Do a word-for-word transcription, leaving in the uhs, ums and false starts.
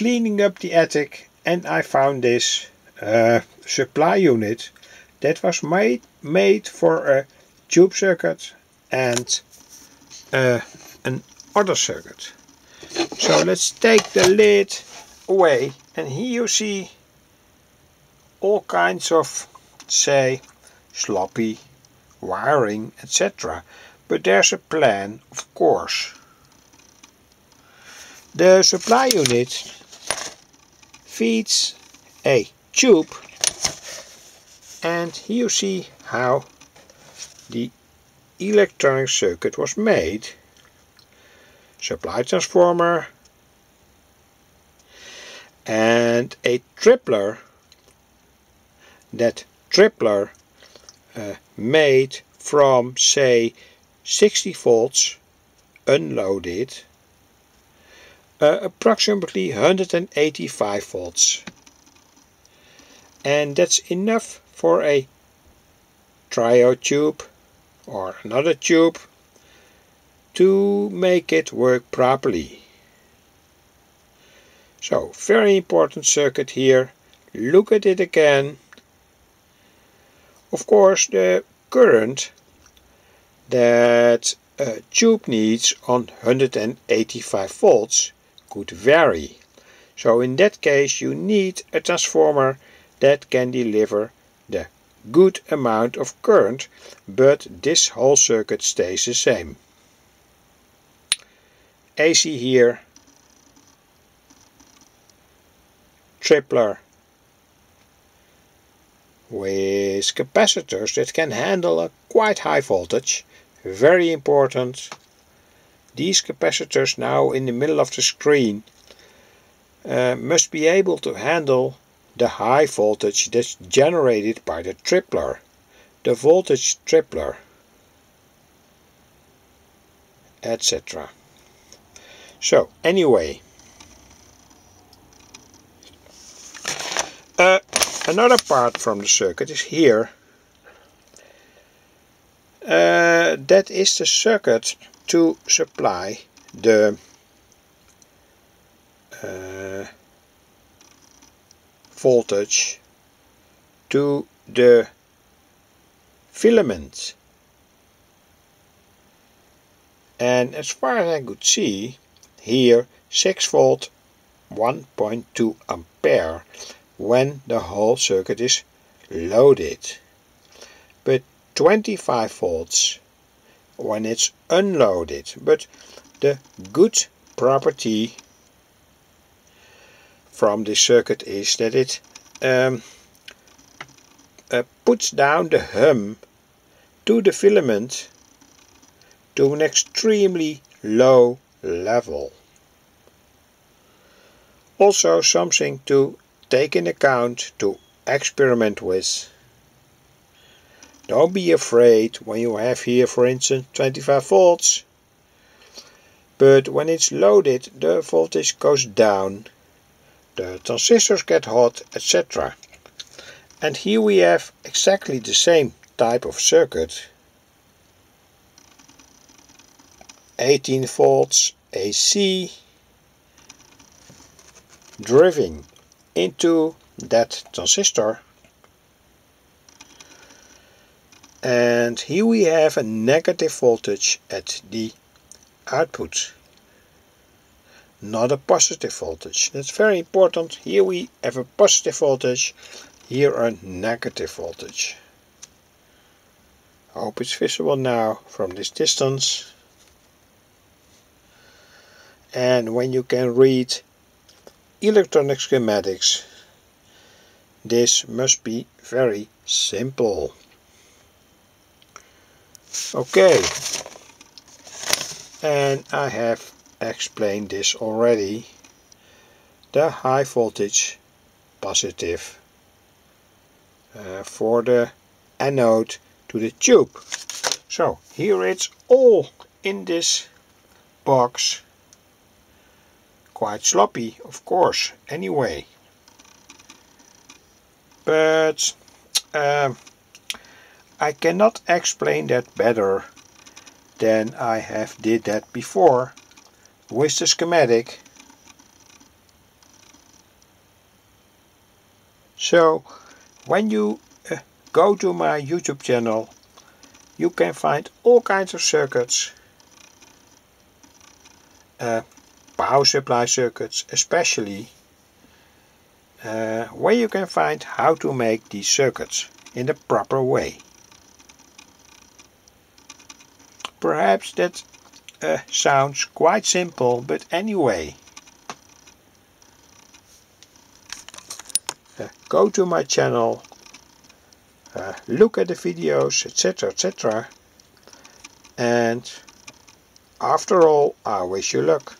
cleaning up the attic and I found this uh, supply unit that was made, made for a tube circuit and uh, an other circuit. So let's take the lid away, and here you see all kinds of, say, sloppy wiring, et cetera. But there's a plan, of course. The supply unit feeds a tube, and here you see how the electronic circuit was made. Supply transformer and a tripler. That tripler uh, made from, say, sixty volts unloaded, uh, approximately one hundred eighty-five volts, and that's enough for a triode tube or another tube to make it work properly. So, very important circuit here. Look at it again. Of course, the current that a tube needs on one hundred eighty-five volts could vary. So in that case you need a transformer that can deliver the good amount of current, but this whole circuit stays the same. A C here, tripler with capacitors that can handle a quite high voltage, very important. These capacitors now in the middle of the screen uh, must be able to handle the high voltage that's generated by the tripler, the voltage tripler, et cetera. So anyway, uh, another part from the circuit is here. Uh, that is the circuit to supply the uh, voltage to the filament. And as far as I could see, here six volt, one point two ampere. When the whole circuit is loaded, but twenty-five volts when it's unloaded. But the good property from this circuit is that it um, uh, puts down the hum to the filament to an extremely low level. Also something to take in account, to experiment with. Don't be afraid when you have here, for instance, twenty-five volts, but when it's loaded the voltage goes down, the transistors get hot, et cetera. And here we have exactly the same type of circuit. eighteen volts A C, driving into that transistor, and here we have a negative voltage at the output, not a positive voltage. That's very important. Here we have a positive voltage, here a negative voltage. I hope it's visible now from this distance. And when you can read electronic schematics, this must be very simple. Okay, and I have explained this already, the high voltage positive uh, for the anode to the tube. So here it's all in this box. Quite sloppy, of course, anyway. But um, I cannot explain that better than I have did that before with the schematic. So when you uh, go to my YouTube channel, you can find all kinds of circuits, uh, power supply circuits especially, uh, where you can find how to make these circuits in the proper way. Perhaps that uh, sounds quite simple, but anyway, uh, go to my channel, uh, look at the videos, etc, et cetera, and after all, I wish you luck.